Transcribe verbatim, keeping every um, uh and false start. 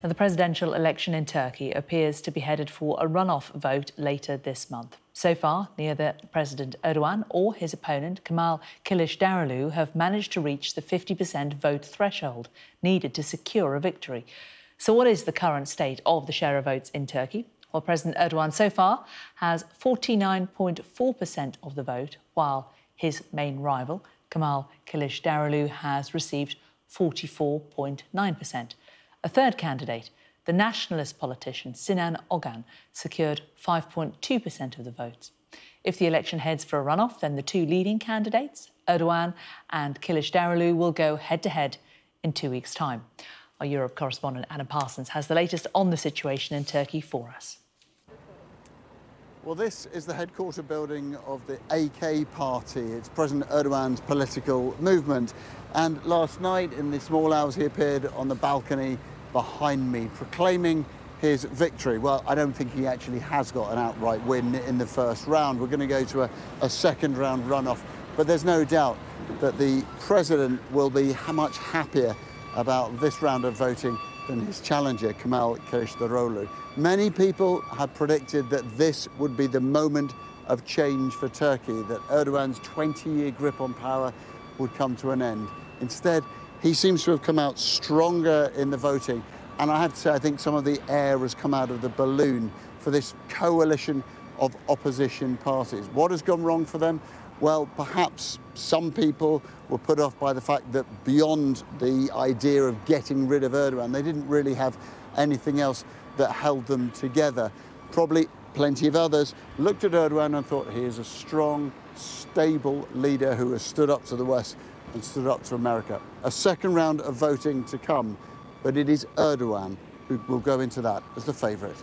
The presidential election in Turkey appears to be headed for a runoff vote later this month. So far, neither President Erdogan or his opponent, Kemal Kılıçdaroğlu, have managed to reach the fifty percent vote threshold needed to secure a victory. So what is the current state of the share of votes in Turkey? Well, President Erdogan so far has forty-nine point four percent of the vote, while his main rival, Kemal Kılıçdaroğlu, has received forty-four point nine percent. A third candidate, the nationalist politician Sinan Ogan, secured five point two percent of the votes. If the election heads for a runoff, then the two leading candidates, Erdogan and Kılıçdaroğlu, will go head-to-head in two weeks' time. Our Europe correspondent Anna Parsons has the latest on the situation in Turkey for us. Well, this is the headquarter building of the A K party. It's President Erdogan's political movement. And last night, in the small hours, he appeared on the balcony behind me, proclaiming his victory. Well, I don't think he actually has got an outright win in the first round. We're going to go to a, a second round runoff. But there's no doubt that the president will be much happier about this round of voting than his challenger, Kemal Kılıçdaroğlu. Many people had predicted that this would be the moment of change for Turkey, that Erdogan's twenty-year grip on power would come to an end. Instead, he seems to have come out stronger in the voting. And I have to say, I think some of the air has come out of the balloon for this coalition of opposition parties. What has gone wrong for them? Well, perhaps some people were put off by the fact that beyond the idea of getting rid of Erdogan, they didn't really have anything else that held them together. Probably plenty of others looked at Erdogan and thought he is a strong, stable leader who has stood up to the West and stood up to America. A second round of voting to come, but it is Erdogan who will go into that as the favourite.